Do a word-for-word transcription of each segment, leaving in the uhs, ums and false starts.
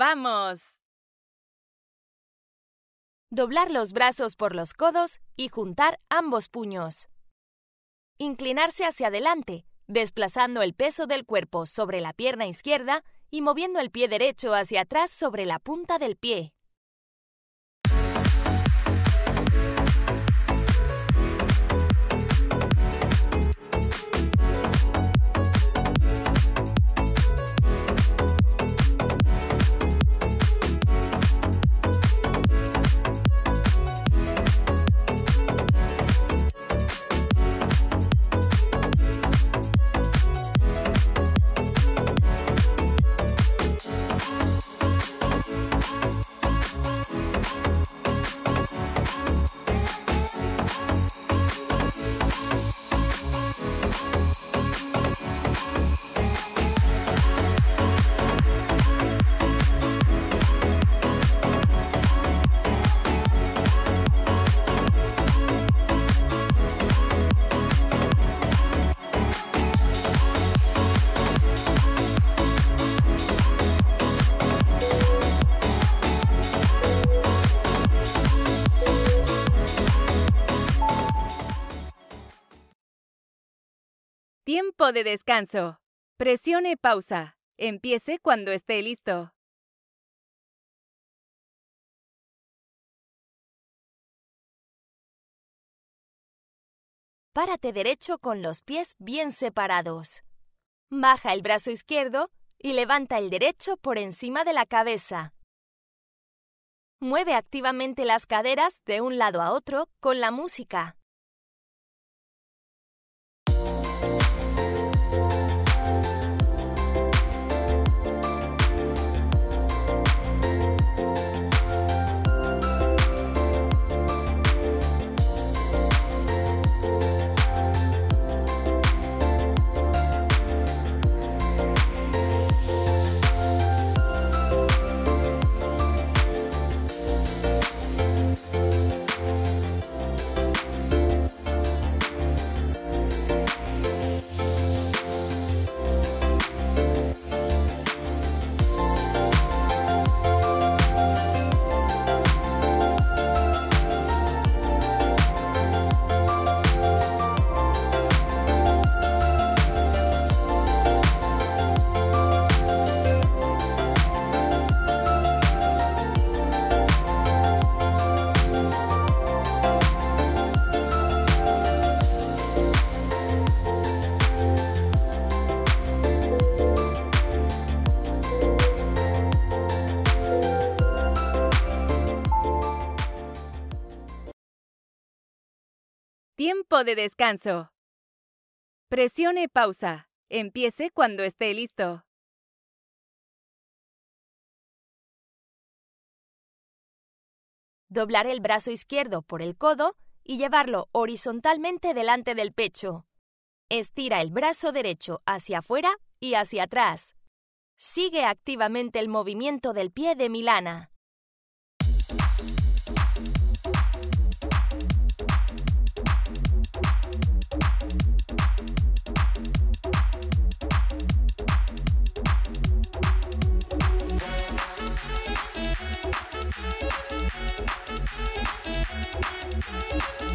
¡Vamos! Doblar los brazos por los codos y juntar ambos puños. Inclinarse hacia adelante, desplazando el peso del cuerpo sobre la pierna izquierda y moviendo el pie derecho hacia atrás sobre la punta del pie. Tiempo de descanso. Presione pausa. Empiece cuando esté listo. Párate derecho con los pies bien separados. Baja el brazo izquierdo y levanta el derecho por encima de la cabeza. Mueve activamente las caderas de un lado a otro con la música. Tiempo de descanso. Presione pausa. Empiece cuando esté listo. Doblar el brazo izquierdo por el codo y llevarlo horizontalmente delante del pecho. Estira el brazo derecho hacia afuera y hacia atrás. Sigue activamente el movimiento del pie de Milana. We'll be right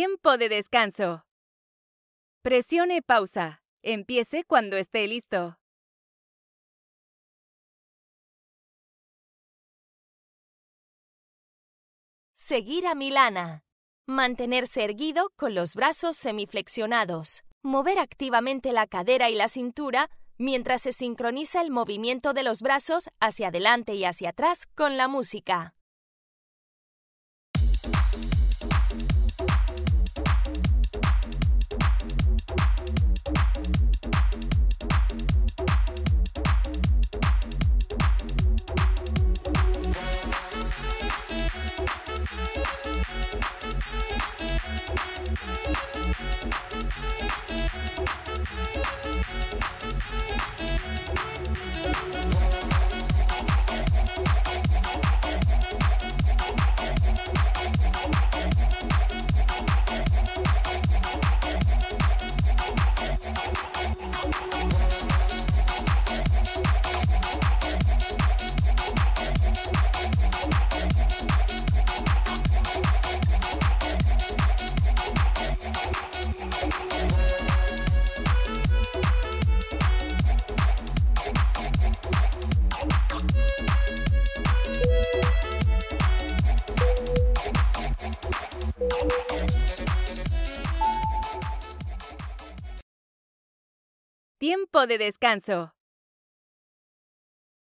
Tiempo de descanso. Presione pausa. Empiece cuando esté listo. Seguir a Milana. Mantenerse erguido con los brazos semiflexionados. Mover activamente la cadera y la cintura mientras se sincroniza el movimiento de los brazos hacia adelante y hacia atrás con la música. Tiempo de descanso.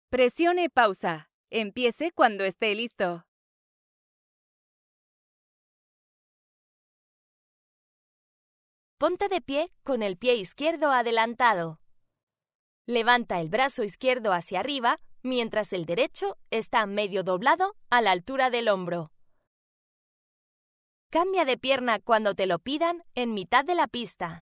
Presione pausa. Empiece cuando esté listo. Ponte de pie con el pie izquierdo adelantado. Levanta el brazo izquierdo hacia arriba mientras el derecho está medio doblado a la altura del hombro. Cambia de pierna cuando te lo pidan en mitad de la pista.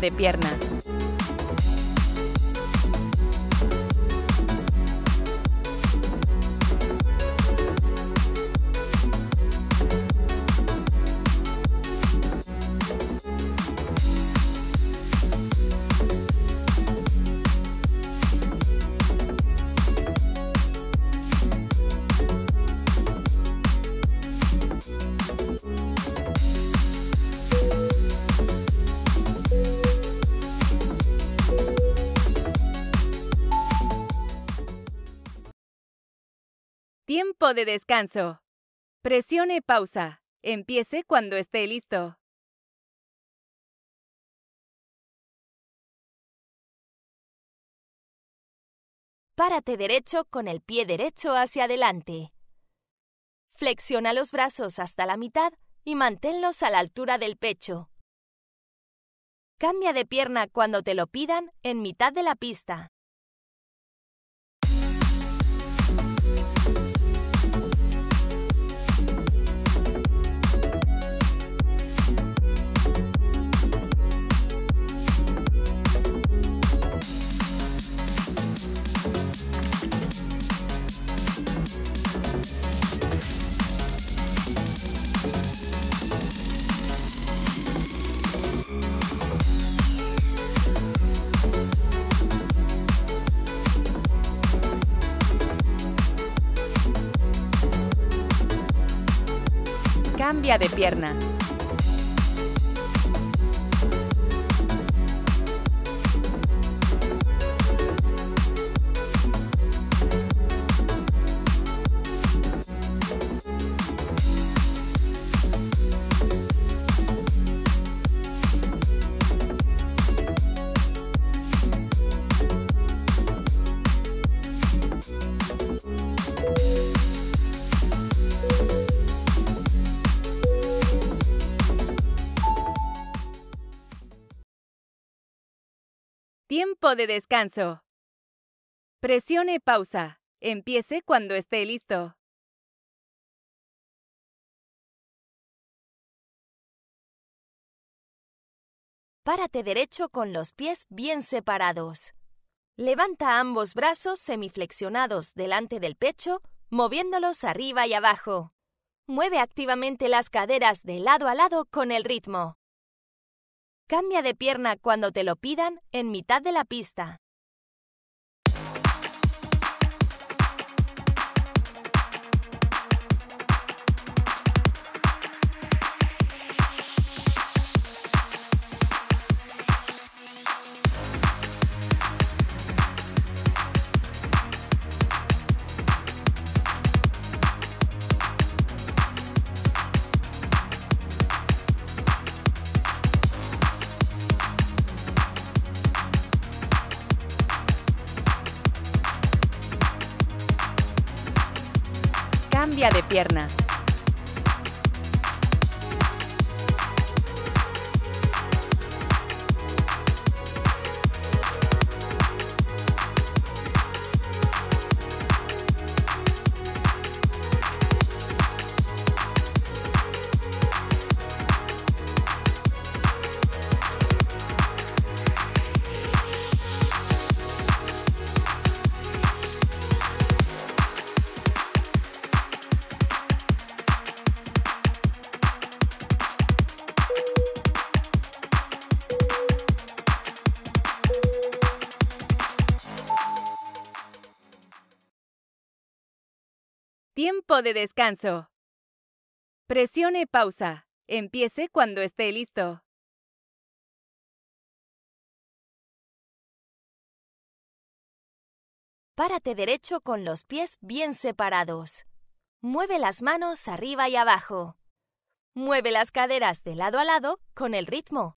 De pierna. Tiempo de descanso. Presione pausa. Empiece cuando esté listo. Párate derecho con el pie derecho hacia adelante. Flexiona los brazos hasta la mitad y manténlos a la altura del pecho. Cambia de pierna cuando te lo pidan en mitad de la pista. Cambia de pierna. Tiempo de descanso. Presione pausa. Empiece cuando esté listo. Párate derecho con los pies bien separados. Levanta ambos brazos semiflexionados delante del pecho, moviéndolos arriba y abajo. Mueve activamente las caderas de lado a lado con el ritmo. Cambia de pierna cuando te lo pidan en mitad de la pista. Cambia de pierna. Tiempo de descanso. Presione pausa. Empiece cuando esté listo. Párate derecho con los pies bien separados. Mueve las manos arriba y abajo. Mueve las caderas de lado a lado con el ritmo.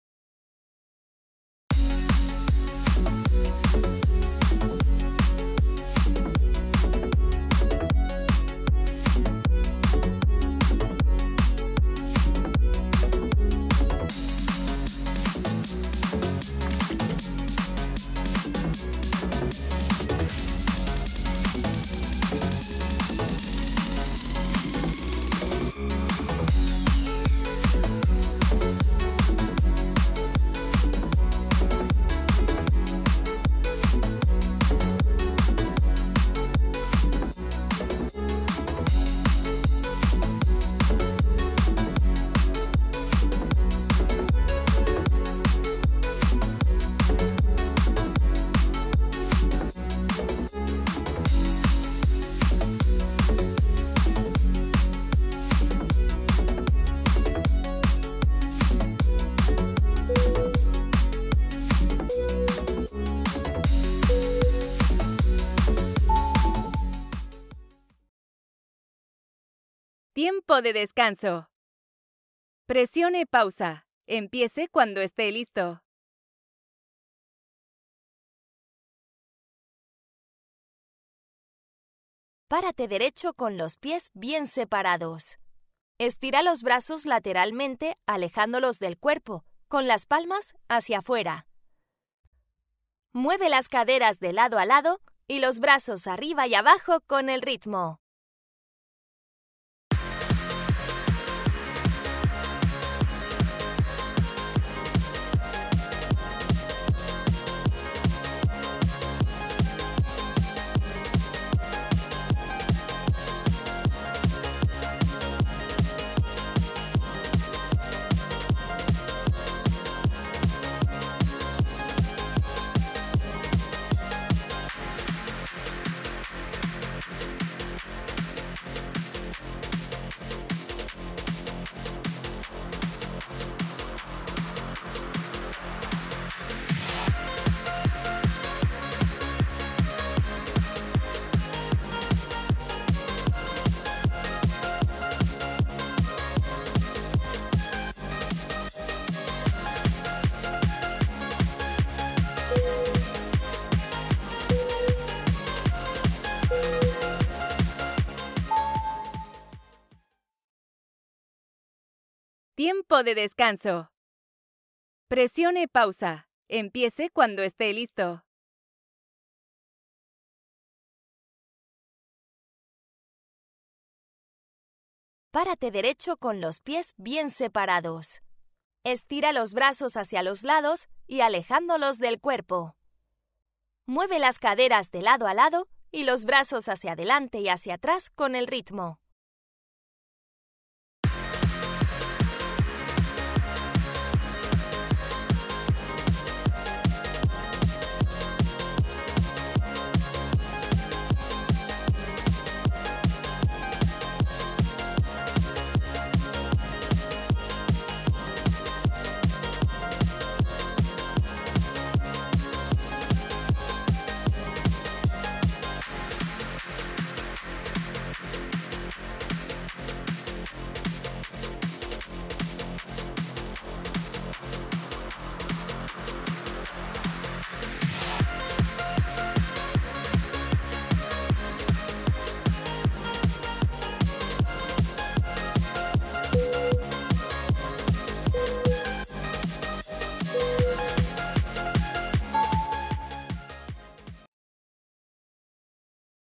Tiempo de descanso. Presione pausa. Empiece cuando esté listo. Párate derecho con los pies bien separados. Estira los brazos lateralmente, alejándolos del cuerpo, con las palmas hacia afuera. Mueve las caderas de lado a lado y los brazos arriba y abajo con el ritmo. Tiempo de descanso. Presione pausa. Empiece cuando esté listo. Párate derecho con los pies bien separados. Estira los brazos hacia los lados y alejándolos del cuerpo. Mueve las caderas de lado a lado y los brazos hacia adelante y hacia atrás con el ritmo.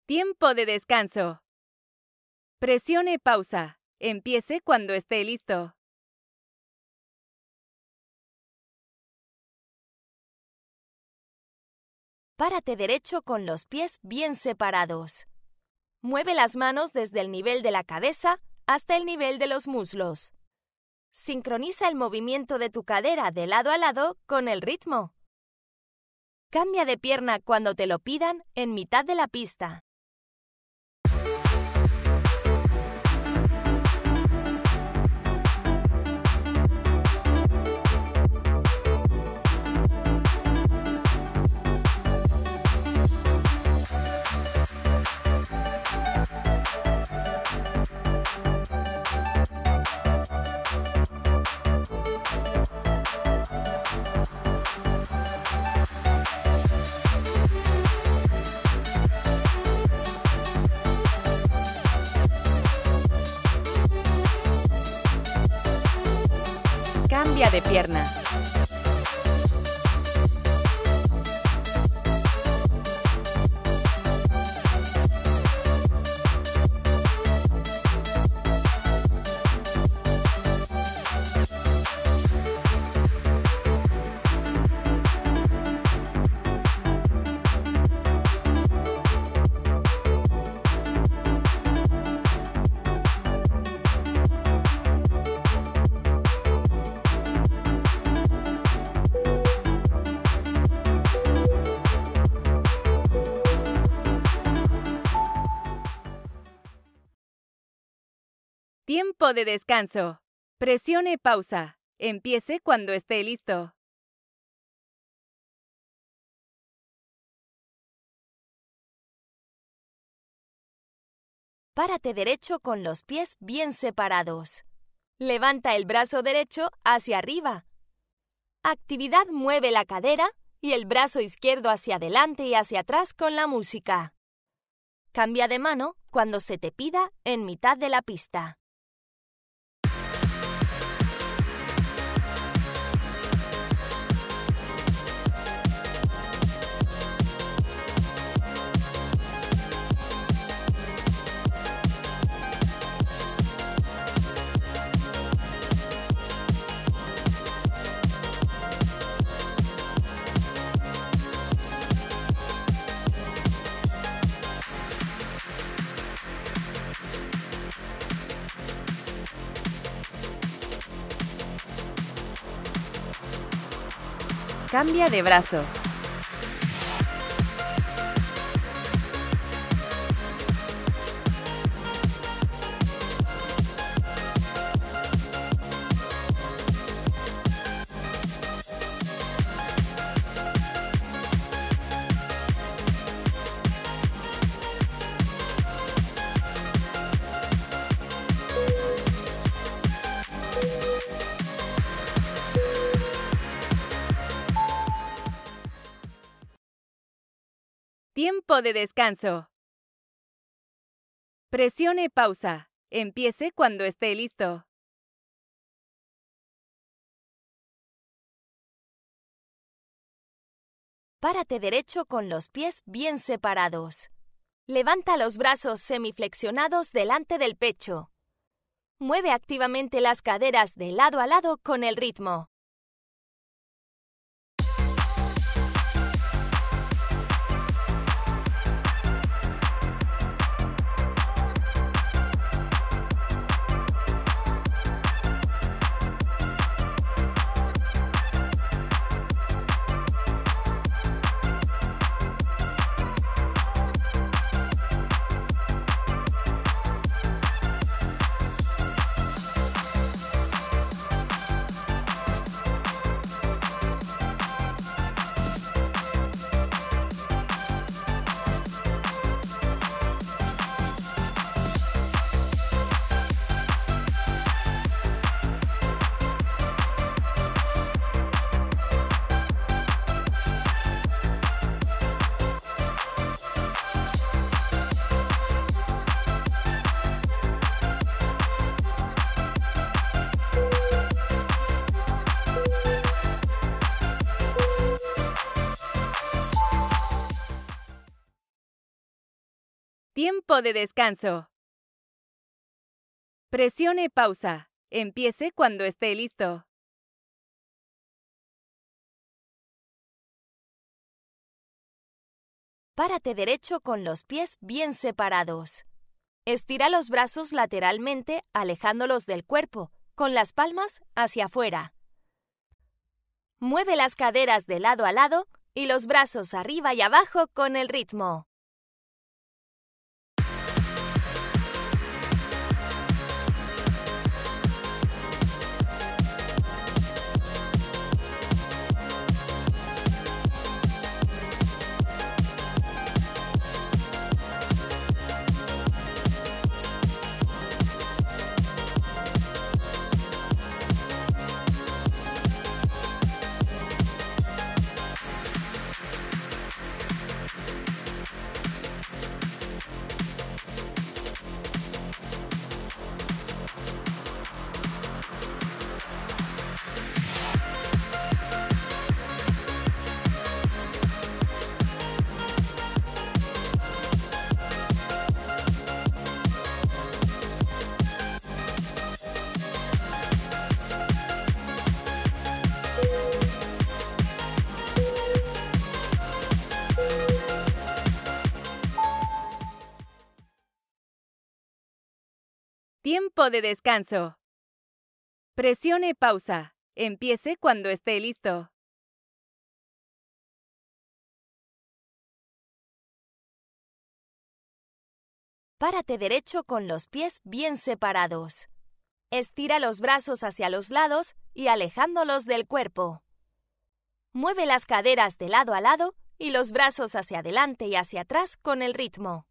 Tiempo de descanso. Presione pausa. Empiece cuando esté listo. Párate derecho con los pies bien separados. Mueve las manos desde el nivel de la cabeza hasta el nivel de los muslos. Sincroniza el movimiento de tu cadera de lado a lado con el ritmo. Cambia de pierna cuando te lo pidan en mitad de la pista. Cambia de pierna. Tiempo de descanso. Presione pausa. Empiece cuando esté listo. Párate derecho con los pies bien separados. Levanta el brazo derecho hacia arriba. Actividad mueve la cadera y el brazo izquierdo hacia adelante y hacia atrás con la música. Cambia de mano cuando se te pida en mitad de la pista. Cambia de brazo. Tiempo de descanso. Presione pausa. Empiece cuando esté listo. Párate derecho con los pies bien separados. Levanta los brazos semiflexionados delante del pecho. Mueve activamente las caderas de lado a lado con el ritmo. Tiempo de descanso. Presione pausa. Empiece cuando esté listo. Párate derecho con los pies bien separados. Estira los brazos lateralmente, alejándolos del cuerpo, con las palmas hacia afuera. Mueve las caderas de lado a lado y los brazos arriba y abajo con el ritmo. Tiempo de descanso. Presione pausa. Empiece cuando esté listo. Párate derecho con los pies bien separados. Estira los brazos hacia los lados y alejándolos del cuerpo. Mueve las caderas de lado a lado y los brazos hacia adelante y hacia atrás con el ritmo.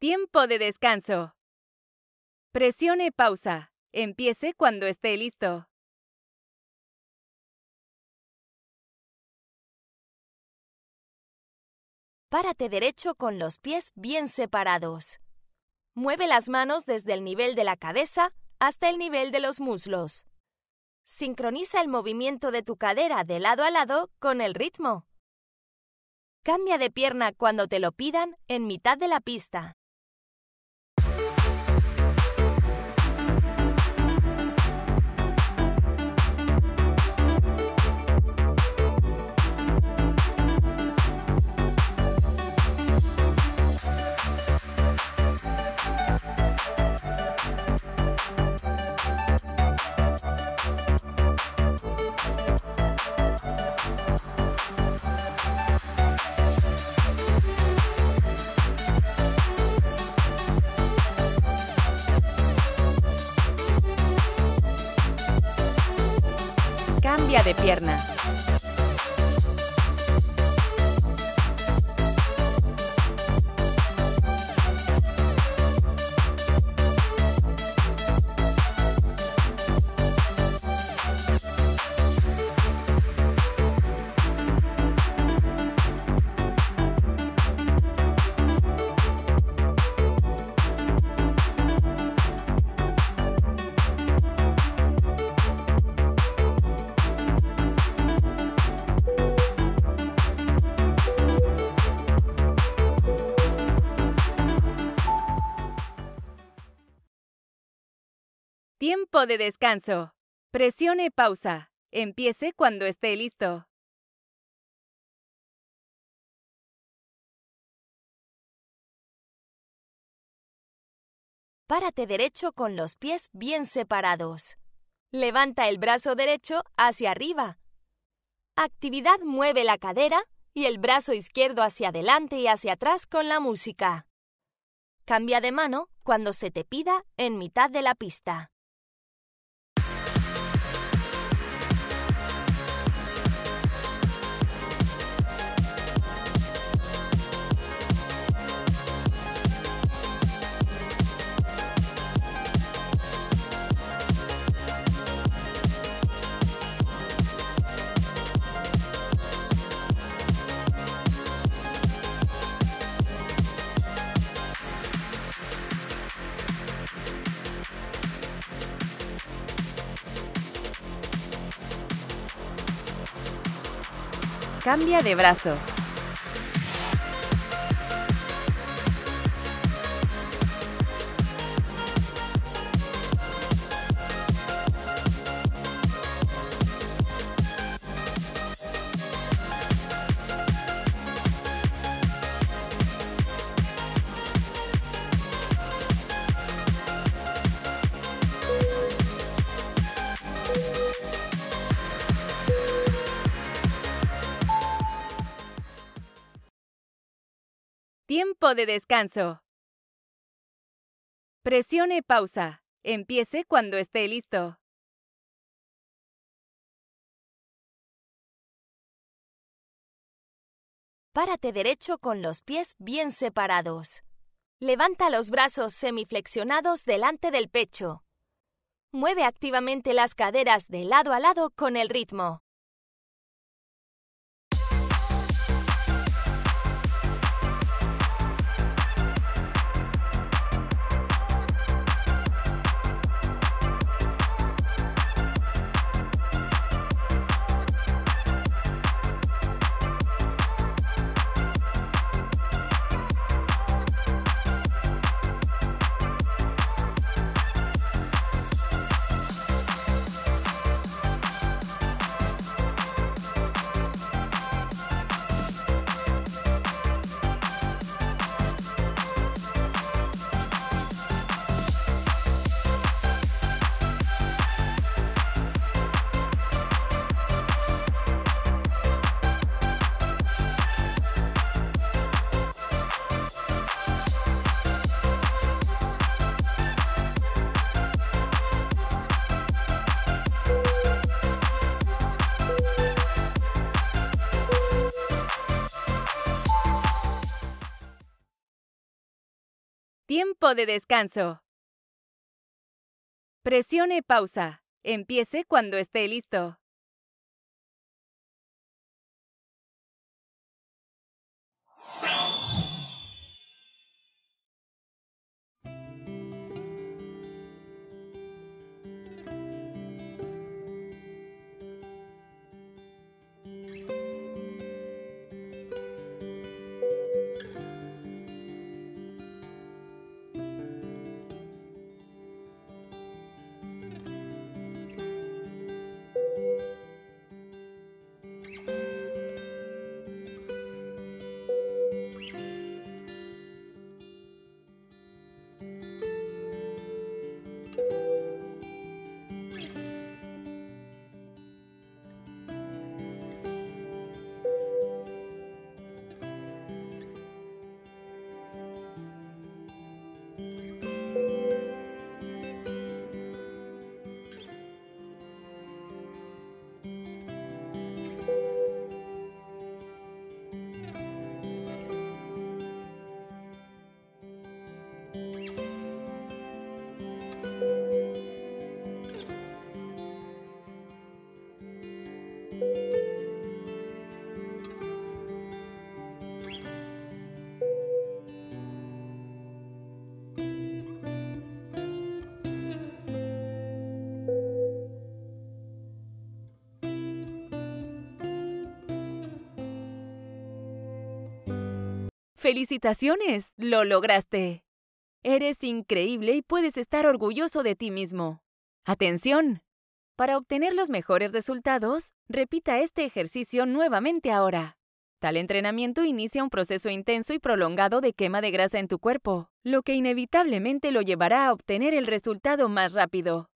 Tiempo de descanso. Presione pausa. Empiece cuando esté listo. Párate derecho con los pies bien separados. Mueve las manos desde el nivel de la cabeza hasta el nivel de los muslos. Sincroniza el movimiento de tu cadera de lado a lado con el ritmo. Cambia de pierna cuando te lo pidan en mitad de la pista. Cambia de pierna. Tiempo de descanso. Presione pausa. Empiece cuando esté listo. Párate derecho con los pies bien separados. Levanta el brazo derecho hacia arriba. Actividad mueve la cadera y el brazo izquierdo hacia adelante y hacia atrás con la música. Cambia de mano cuando se te pida en mitad de la pista. Cambia de brazo. Tiempo de descanso. Presione pausa. Empiece cuando esté listo. Párate derecho con los pies bien separados. Levanta los brazos semiflexionados delante del pecho. Mueve activamente las caderas de lado a lado con el ritmo. Tiempo de descanso. Presione pausa. Empiece cuando esté listo. ¡Felicitaciones! ¡Lo lograste! Eres increíble y puedes estar orgulloso de ti mismo. ¡Atención! Para obtener los mejores resultados, repita este ejercicio nuevamente ahora. Tal entrenamiento inicia un proceso intenso y prolongado de quema de grasa en tu cuerpo, lo que inevitablemente lo llevará a obtener el resultado más rápido.